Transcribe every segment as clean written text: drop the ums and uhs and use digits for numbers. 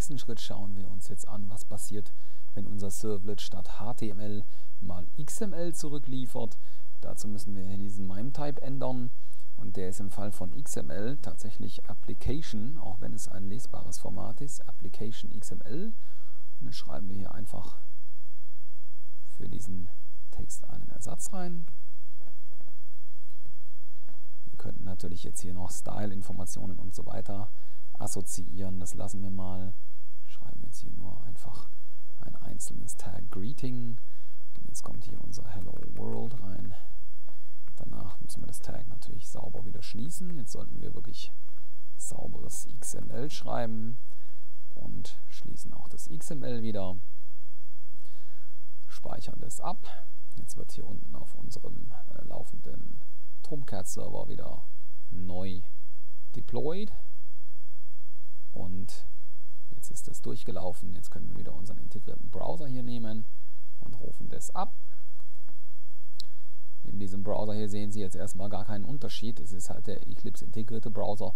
nächsten Schritt schauen wir uns jetzt an, was passiert, wenn unser Servlet statt HTML mal XML zurückliefert. Dazu müssen wir hier diesen MIME-Type ändern und der ist im Fall von XML tatsächlich Application, auch wenn es ein lesbares Format ist, Application XML. Und dann schreiben wir hier einfach für diesen Text einen Ersatz rein. Wir könnten natürlich jetzt hier noch Style-Informationen und so weiter assoziieren, das lassen wir mal. Schreiben jetzt hier nur einfach ein einzelnes Tag Greeting. Und jetzt kommt hier unser Hello World rein. Danach müssen wir das Tag natürlich sauber wieder schließen. Jetzt sollten wir wirklich sauberes XML schreiben und schließen auch das XML wieder. Speichern das ab. Jetzt wird hier unten auf unserem laufenden Tomcat-Server wieder neu deployed. Und jetzt ist das durchgelaufen. Jetzt können wir wieder unseren integrierten Browser hier nehmen und rufen das ab. In diesem Browser hier sehen Sie jetzt erstmal gar keinen Unterschied. Es ist halt der Eclipse integrierte Browser.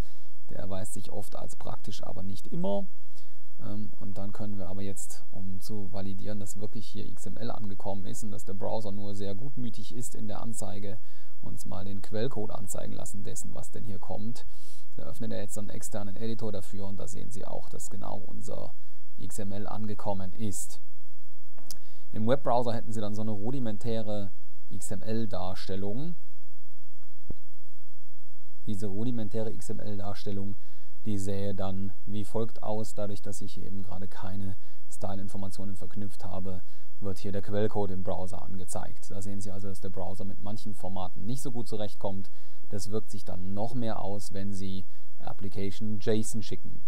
Der erweist sich oft als praktisch, aber nicht immer. Und dann können wir aber jetzt, um zu validieren, dass wirklich hier XML angekommen ist und dass der Browser nur sehr gutmütig ist in der Anzeige, uns mal den Quellcode anzeigen lassen dessen, was denn hier kommt. Da öffnet er jetzt einen externen Editor dafür und da sehen Sie auch, dass genau unser XML angekommen ist. Im Webbrowser hätten Sie dann so eine rudimentäre XML-Darstellung. Diese rudimentäre XML-Darstellung, die sähe dann wie folgt aus. Dadurch, dass ich eben gerade keine Style-Informationen verknüpft habe, wird hier der Quellcode im Browser angezeigt. Da sehen Sie also, dass der Browser mit manchen Formaten nicht so gut zurechtkommt. Das wirkt sich dann noch mehr aus, wenn Sie Application JSON schicken.